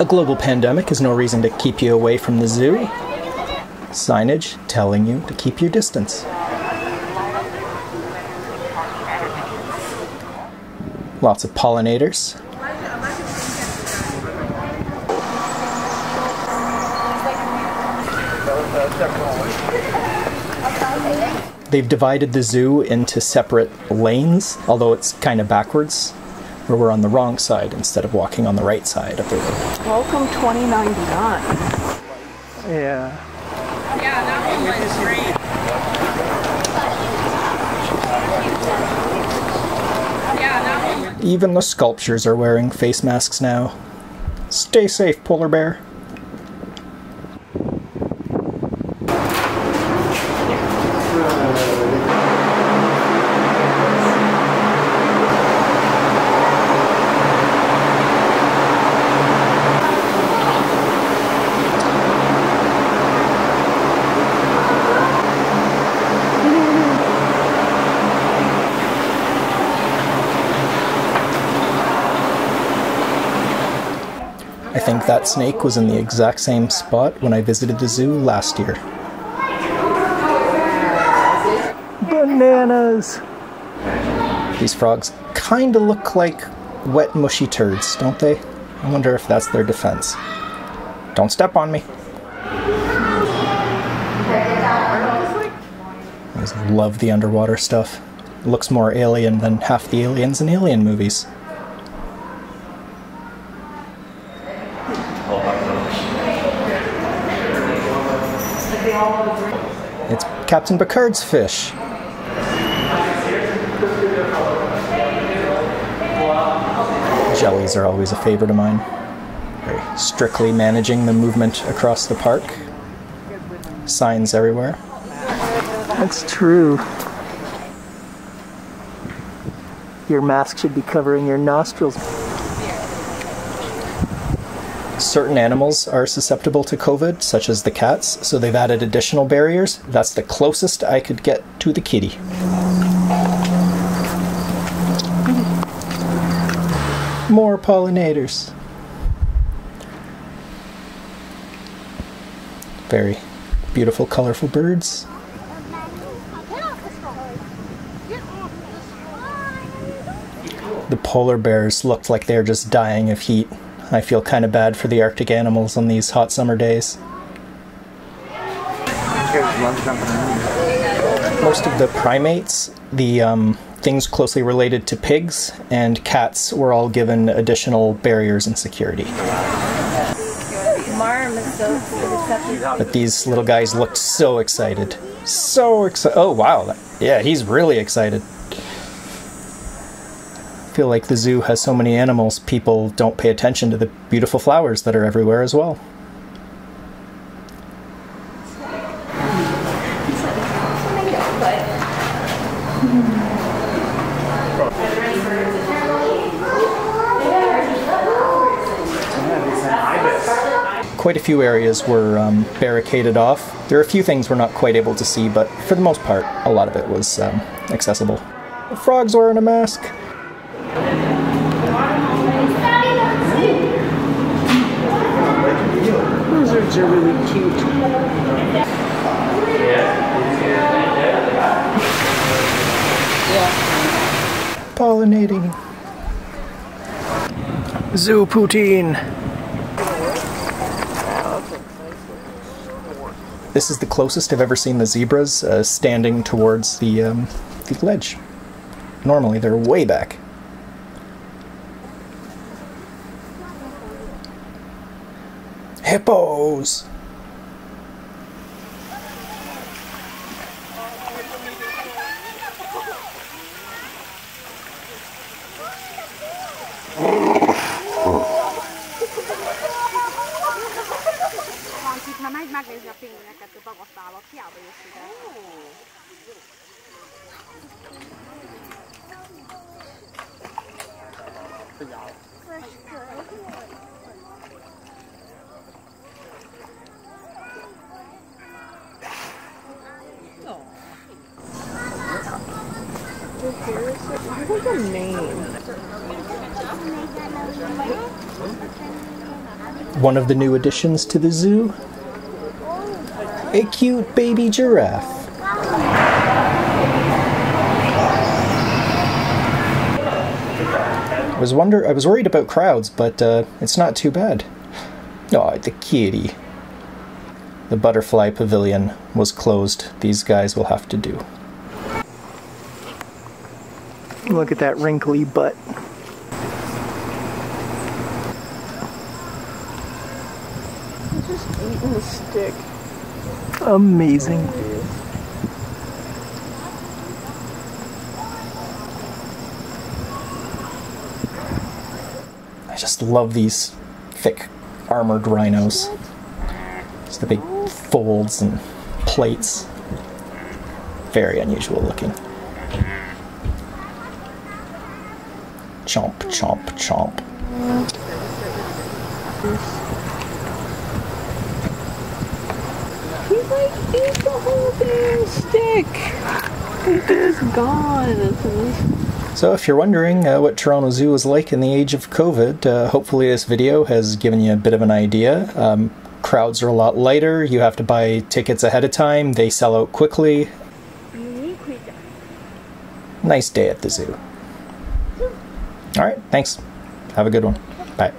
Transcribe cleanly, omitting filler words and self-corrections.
A global pandemic is no reason to keep you away from the zoo. Signage telling you to keep your distance. Lots of pollinators. They've divided the zoo into separate lanes, although it's kind of backwards, where we're on the wrong side instead of walking on the right side of the road. Welcome 2099. Yeah. Yeah, that one was great. Yeah, that one. Even the sculptures are wearing face masks now. Stay safe, polar bear. I think that snake was in the exact same spot when I visited the zoo last year. Bananas! These frogs kinda look like wet, mushy turds, don't they? I wonder if that's their defense. Don't step on me. I just love the underwater stuff. It looks more alien than half the aliens in alien movies. It's Captain Picard's fish. Jellies are always a favorite of mine. Very strictly managing the movement across the park. Signs everywhere. That's true. Your mask should be covering your nostrils. Certain animals are susceptible to COVID, such as the cats, so they've added additional barriers. That's the closest I could get to the kitty. More pollinators. Very beautiful, colorful birds. The polar bears looked like they're just dying of heat. I feel kind of bad for the Arctic animals on these hot summer days. Most of the primates, the things closely related to pigs and cats, were all given additional barriers and security. But these little guys looked so excited. So excited. Oh, wow. Yeah, he's really excited. I feel like the zoo has so many animals, people don't pay attention to the beautiful flowers that are everywhere as well. Quite a few areas were barricaded off. There are a few things we're not quite able to see, but for the most part, a lot of it was accessible. The frog's wearing a mask. Lizards are really cute. Yeah. Pollinating. Zoo poutine. This is the closest I've ever seen the zebras standing towards the ledge. Normally they're way back. Hippos! What's the name? one of the new additions to the zoo, a cute baby giraffe. I was worried about crowds, but it's not too bad. Aw, the kitty. The butterfly pavilion was closed. These guys will have to do. Look at that wrinkly butt. I'm just eating the stick. Amazing. I just love these thick armored rhinos. Just the big folds and plates. Very unusual looking. Chomp, chomp, chomp. He like ate the whole damn stick. It is gone. So if you're wondering what Toronto Zoo was like in the age of COVID, hopefully this video has given you a bit of an idea. Crowds are a lot lighter. You have to buy tickets ahead of time. They sell out quickly. Nice day at the zoo. All right, thanks. Have a good one. Bye.